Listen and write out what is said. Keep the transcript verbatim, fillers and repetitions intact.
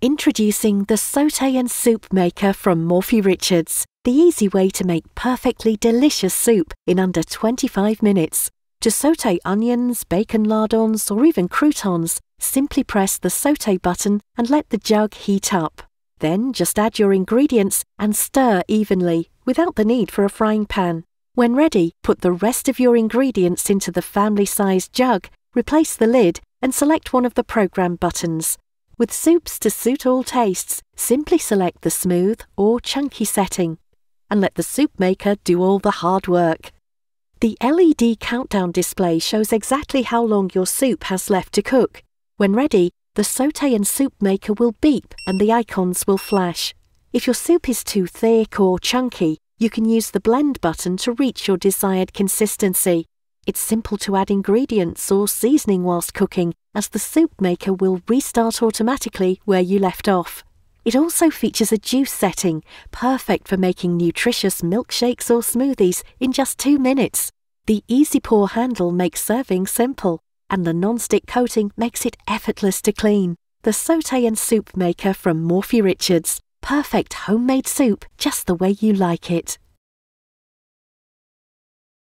Introducing the Sauté and Soup Maker from Morphy Richards, the easy way to make perfectly delicious soup in under twenty-five minutes. To sauté onions, bacon lardons or even croutons, simply press the sauté button and let the jug heat up. Then just add your ingredients and stir evenly, without the need for a frying pan. When ready, put the rest of your ingredients into the family-sized jug, replace the lid and select one of the program buttons. With soups to suit all tastes, simply select the smooth or chunky setting and let the soup maker do all the hard work. The L E D countdown display shows exactly how long your soup has left to cook. When ready, the sauté and soup maker will beep and the icons will flash. If your soup is too thick or chunky, you can use the blend button to reach your desired consistency. It's simple to add ingredients or seasoning whilst cooking, as the soup maker will restart automatically where you left off. It also features a juice setting, perfect for making nutritious milkshakes or smoothies in just two minutes. The easy pour handle makes serving simple, and the non-stick coating makes it effortless to clean. The Sauté and Soup Maker from Morphy Richards. Perfect homemade soup just the way you like it.